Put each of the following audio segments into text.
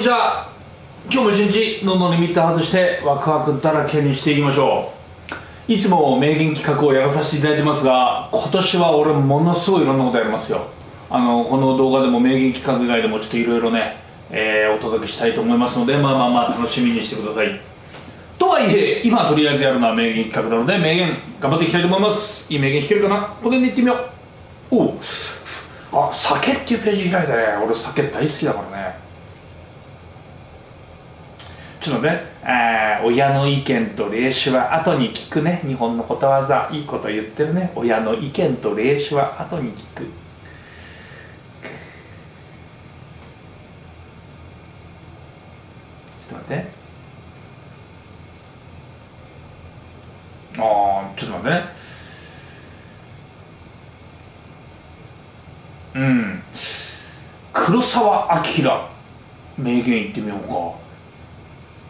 にじゃあ今日も一日どんどんリミッター外してワクワクだらけにしていきましょう。いつも名言企画をやらさせていただいてますが、今年は俺ものすごいいろんなことやりますよ。この動画でも名言企画以外でもちょっといろいろね、お届けしたいと思いますので、まあ楽しみにしてください。とはいえ今とりあえずやるのは名言企画なので、名言頑張っていきたいと思います。いい名言弾けるかな。ここでいってみよう。おう、あ、酒っていうページ開いたね。俺酒大好きだからね。ちょっとね、親の意見と霊視は後に聞くね。日本のことわざ、いいこと言ってるね。親の意見と霊視は後に聞く。ちょっと待って。ああ、ちょっと待ってね。うん。黒澤明、名言言ってみようか。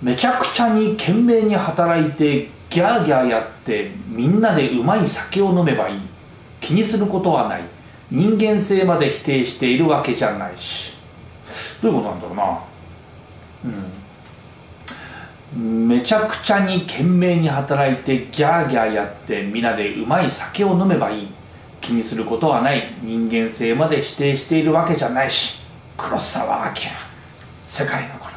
めちゃくちゃに懸命に働いてギャーギャーやってみんなでうまい酒を飲めばいい。気にすることはない。人間性まで否定しているわけじゃないし。どういうことなんだろうな。めちゃくちゃに懸命に働いてギャーギャーやってみんなでうまい酒を飲めばいい。気にすることはない。人間性まで否定しているわけじゃないし。黒澤明、世界の黒澤。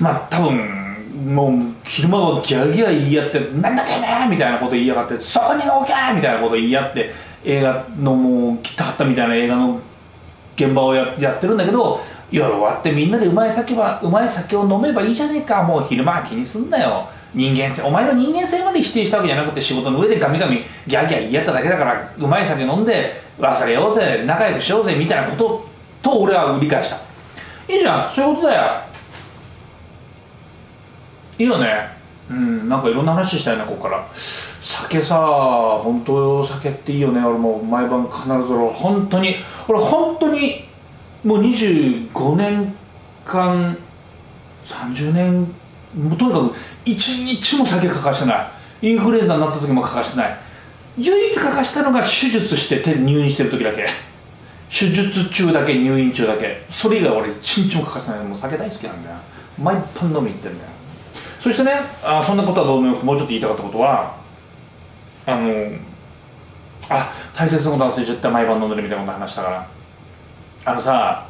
まあ多分もう昼間はギャーギャー言い合って「なんだてめえ!」みたいなこと言いやがって「そこに置け!」みたいなこと言い合って映画のもう切ったはったみたいな映画の現場を やってるんだけど、夜終わってみんなでうまい酒を飲めばいいじゃねえか。もう昼間は気にすんなよ。人間性、お前の人間性まで否定したわけじゃなくて、仕事の上でガミガミギャーギャー言い合っただけだから、うまい酒飲んで忘れようぜ、仲良くしようぜみたいなことと俺は理解した。いいじゃん、そういうことだよ。いいよね。なんかいろんな話したいな、ここから。酒さ、本当酒っていいよね。俺もう毎晩必ず、俺本当にもう25年間30年もうとにかく一日も酒欠かしてない。インフルエンザになった時も欠かしてない。唯一欠かしたのが手術して手入院してる時だけ。手術中だけ、入院中だけ。それ以外俺一日も欠かしてない。もう酒大好きなんだよ。毎晩飲み行ってるんだよ。そしてね、そんなことはどうでもよく、もうちょっと言いたかったことは、大切なこと忘れちゃって毎晩飲んでるみたいなこと話したから、さ、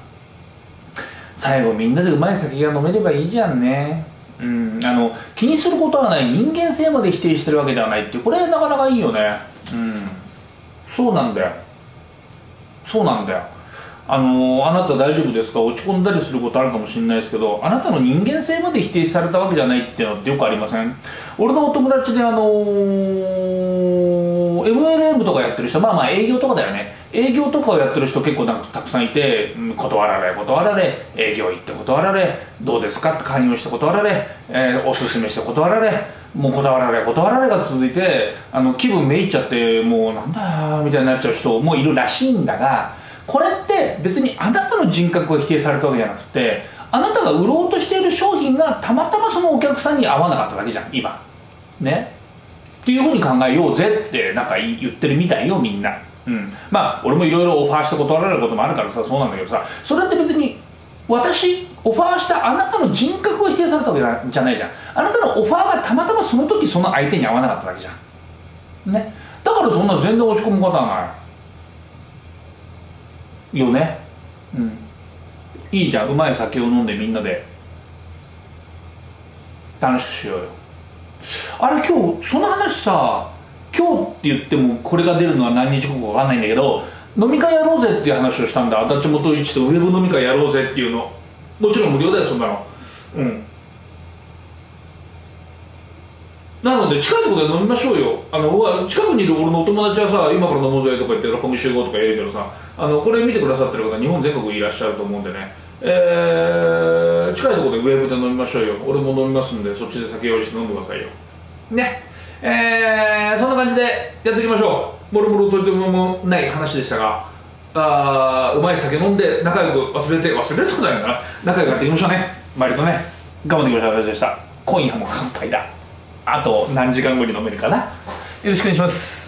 最後みんなでうまい酒が飲めればいいじゃんね。気にすることはない、人間性まで否定してるわけではないっていう、これなかなかいいよね。そうなんだよ、そうなんだよ。あなた大丈夫ですか？落ち込んだりすることあるかもしれないですけど、あなたの人間性まで否定されたわけじゃないっていうのってよくありません？俺のお友達でMLM とかやってる人、まあ営業とかだよね。営業とかをやってる人結構なんかたくさんいて、断られ、営業行って断られ、どうですかって勧誘して断られ、おすすめして断られ、もう断られが続いて、気分めいっちゃってもうなんだよみたいになっちゃう人もいるらしいんだが、これって別にあなたの人格を否定されたわけじゃなくて、あなたが売ろうとしている商品がたまたまそのお客さんに合わなかっただけじゃん、今ね。っていうふうに考えようぜってなんか言ってるみたいよ、みんな。まあ俺もいろいろオファーして断られることもあるからさ、そうなんだけどさ、それって別に私オファーしたあなたの人格を否定されたわけじゃないじゃん。あなたのオファーがたまたまその時その相手に合わなかっただけじゃんね。だからそんな全然落ち込むことはないよね。いいじゃん、うまい酒を飲んでみんなで楽しくしようよ。あれ今日その話さ、今日って言ってもこれが出るのは何日後か分かんないんだけど、飲み会やろうぜっていう話をしたんだ。足立元一とウェブ飲み会やろうぜっていうの、もちろん無料だよそんなの。なので近いところで飲みましょうよ。近くにいる俺のお友達はさ、今から飲もうぜとか言って六本木集合とか言うけどさ、これ見てくださってる方日本全国いらっしゃると思うんでね、近いところでウェーブで飲みましょうよ。俺も飲みますんで、そっちで酒用意して飲んでくださいよね。そんな感じでやっていきましょう。もろもろとてもない話でしたが、うまい酒飲んで仲良く忘れることないのかな、仲良くやっていきましょうね。周りとね、頑張っていきましょう。私でした。今夜も乾杯だ。あと何時間後に飲めるかな。よろしくお願いします。